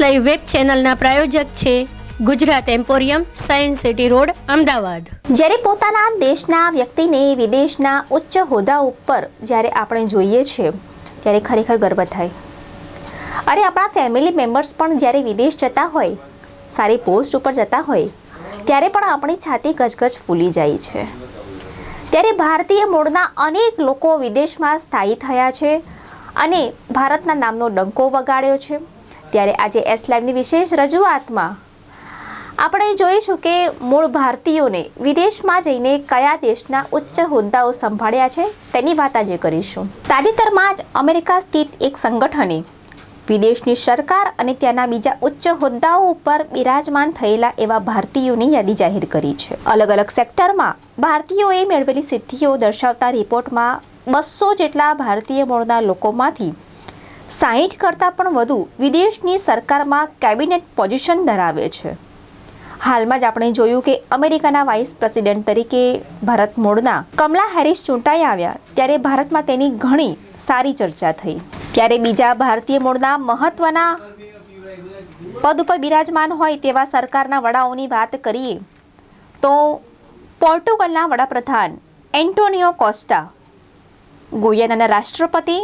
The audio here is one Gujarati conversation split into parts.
લઈ વેબ ચેનલના પ્રાયોજક છે Gujarat emporium science city road Ahmedabad. જ્યારે પોતાના દેશના વ્યક્તિને વિદેશના ઉચ્ચ હોદ્દા ઉપર જ્યારે આપણે જોઈએ છીએ ત્યારે ખરેખર ગર્વ થાય। અરે આપણા ફેમિલી મેમ્બર્સ પણ જ્યારે વિદેશ જતા હોય, સારી પોસ્ટ ઉપર જતા હોય ત્યારે પણ આપણી છાતી ગજગજ ફૂલી જાય છે। ત્યારે ભારતીય મૂળના અનેક લોકો વિદેશમાં સ્થાયી થયા છે અને ભારતના નામનો ડંકો વગાડ્યો છે। ત્યારે આજે એસ લાઈવની વિશેષ રજૂઆતમાં આપણે જોઈશું કે મૂળ ભારતીયોને વિદેશમાં જઈને કયા દેશના ઉચ્ચ હોદ્દાઓ સંભાળ્યા છે તેની વાત આજે કરીશું। તાજેતરમાં જ અમેરિકા સ્થિત એક સંગઠને વિદેશની સરકાર અને ત્યાંના બીજા ઉચ્ચ હોદ્દાઓ ઉપર બિરાજમાન થયેલા એવા ભારતીયોની યાદી જાહેર કરી છે। અલગ અલગ સેક્ટરમાં ભારતીયોએ મેળવેલી સિદ્ધિઓ દર્શાવતા રિપોર્ટમાં 200 જેટલા ભારતીય મૂળના લોકોમાંથી 60 કરતાં પણ વધુ વિદેશની સરકારમાં કેબિનેટ પોઝિશન ધરાવે છે। હાલમાં જ આપણે જોયું કે અમેરિકાના વાઇસ પ્રેસિડેન્ટ તરીકે ભારત મૂળના કમલા હેરિસ ચૂંટાઈ આવ્યા ત્યારે ભારતમાં તેની ઘણી સારી ચર્ચા થઈ। ત્યારે બીજા ભારતીય મૂળના મહત્વના પદ ઉપર બિરાજમાન હોય તેવા સરકારના વડાઓની વાત કરીએ તો પોર્ટુગલના વડાપ્રધાન એન્ટોનિયો કોસ્ટા, ગુયાનાના રાષ્ટ્રપતિ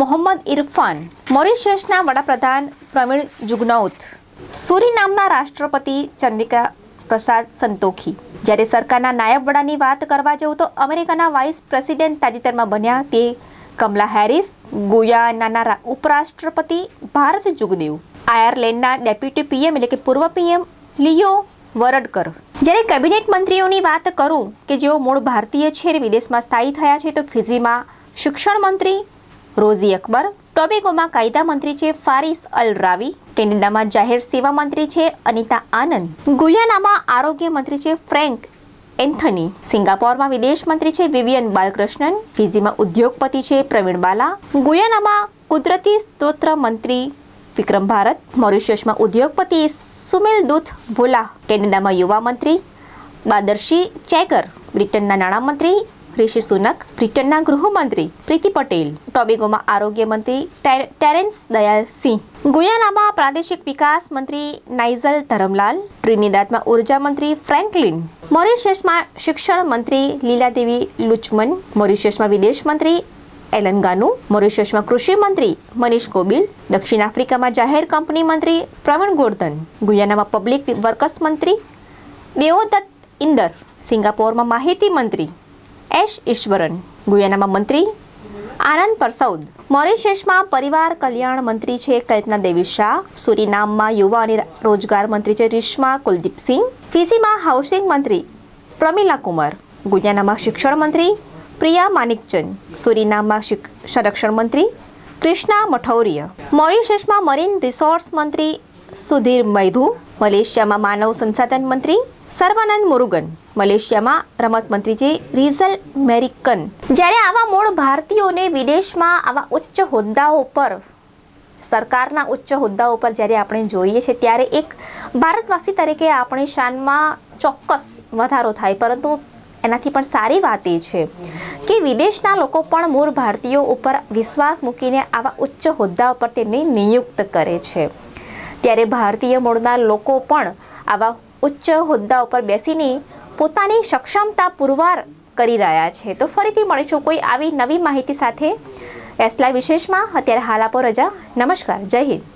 મોહમ્મદ ઇરફાન, મોરિશિયસના વડાપ્રધાન પ્રવીણ જુગનૌથ, सूरीनामना राष्ट्रपति चंद्रिका प्रसाद संतोखी। જ્યારે સરકારના નાયબ વડાની વાત કરવા જવું તો અમેરિકાના વાઇસ પ્રેસિડેન્ટ તાજેતરમાં બન્યા તે કમલા હેરિસ, ગુયાનાના ઉપરાષ્ટ્રપતિ ભારત જુગદેવ, આયર્લેન્ડના ડેપ્યુટી પીએમ એટલે કે પૂર્વ પીએમ લિયો વરડકર। જ્યારે કેબિનેટ મંત્રીઓની વાત કરું કે જેઓ મૂળ ભારતીય છે અને વિદેશમાં સ્થાયી થયા છે તો ફિજીમાં શિક્ષણ મંત્રી રોઝી અકબર, ટોબેગોમાં કાયદા મંત્રી છે ચે ફારિસ અલ રાવી, કેનેડામાં જાહેર સેવા મંત્રી છે અનિતા આનંદ, ગુયાનામાં આરોગ્ય મંત્રી છે ફ્રેન્ક એન્થની, સિંગાપોરમાં વિદેશ મંત્રી છે વિવિયન બાલકૃષ્ણન, ફિજીમાં ઉદ્યોગપતિ છે પ્રવીણ બાલા, ગુયાનામાં કુદરતી સ્ત્રોત મંત્રી વિક્રમ ભારત, મોરિશિયસમાં ઉદ્યોગપતિ સુનિલ દૂત ભોલા, કેનેડામાં યુવા મંત્રી બાદરશી ચેકર, બ્રિટનના નાણામંત્રી ઋષિ સુનક, બ્રિટનના ગૃહમંત્રી પ્રીતિ પટેલ, ટોબેગોમાં આરોગ્ય મંત્રી ટેરેન્સ દયાલ સિંહ, ગુયાનામાં પ્રાદેશિક વિકાસ મંત્રી નાઇઝલ ધરમલાલ, ટ્રિનિદાદમાં ઉર્જા મંત્રી ફ્રેન્કલિન, મોરિશિયસમાં શિક્ષણ મંત્રી લીલાદેવી લુચમન, મોરિશિયસમાં વિદેશ મંત્રી એલન ગાનુ, મોરિશિયસમાં કૃષિ મંત્રી મનીષ કોબિલ, દક્ષિણ આફ્રિકામાં જાહેર કંપની મંત્રી પ્રવીણ ગોર્ધન, ગુયાનામાં પબ્લિક વર્કસ મંત્રી દેવદત ઇન્દર, સિંગાપોરમાં માહિતી મંત્રી એશ ઈશ્વરન, ગુયાનામાં મંત્રી આનંદ પરસૌદ, મોરિશિયસમાં પરિવાર કલ્યાણ મંત્રી છે કલ્પના દેવી શાહ, સુરીનામમાં યુવા અને રોજગાર મંત્રી છે રેશમા કુલદીપસિંહ, ફિજીમાં હાઉસિંગ મંત્રી પ્રમીલા કુમાર, ગુયાનામાં શિક્ષણ મંત્રી પ્રિયા માણેકચંદ, સુરીનામમાં સંરક્ષણ મંત્રી ક્રિષ્ના મઠૌરિયા, મોરિશિયસમાં મરીન રિસોર્સ મંત્રી સુધીર મૈધુ, મલેશિયામાં માનવ સંસાધન મંત્રી સર્વાનંદ મુરુગન, મલેશિયામાં રમત મંત્રી છે રિઝલ મેરિકન। જ્યારે આવા મૂળ ભારતીયોને વિદેશમાં આવા ઉચ્ચ હોદ્દાઓ ઉપર, સરકારના ઉચ્ચ હોદ્દાઓ ઉપર જ્યારે આપણે જોઈએ છીએ ત્યારે એક ભારતવાસી તરીકે આપણી શાનમાં ચોક્કસ વધારો થાય, પરંતુ એનાથી પણ સારી વાત એ છે કે વિદેશના લોકો પણ મૂળ ભારતીયો ઉપર વિશ્વાસ મૂકીને આવા ઉચ્ચ હોદ્દા ઉપર તેમને નિયુક્ત કરે છે। ત્યારે ભારતીય મૂળના લોકો પણ આવા ઉચ્ચ હોદ્દા ઉપર બેસીને પોતાની સક્ષમતા પુરવાર કરી રહ્યા છે। તો ફરીથી મળીશું કોઈ આવી નવી માહિતી સાથે એસ લાઈવ વિશેષમાં। અત્યારે હાલ આપો રજા। નમસ્કાર, જય હિન્દ।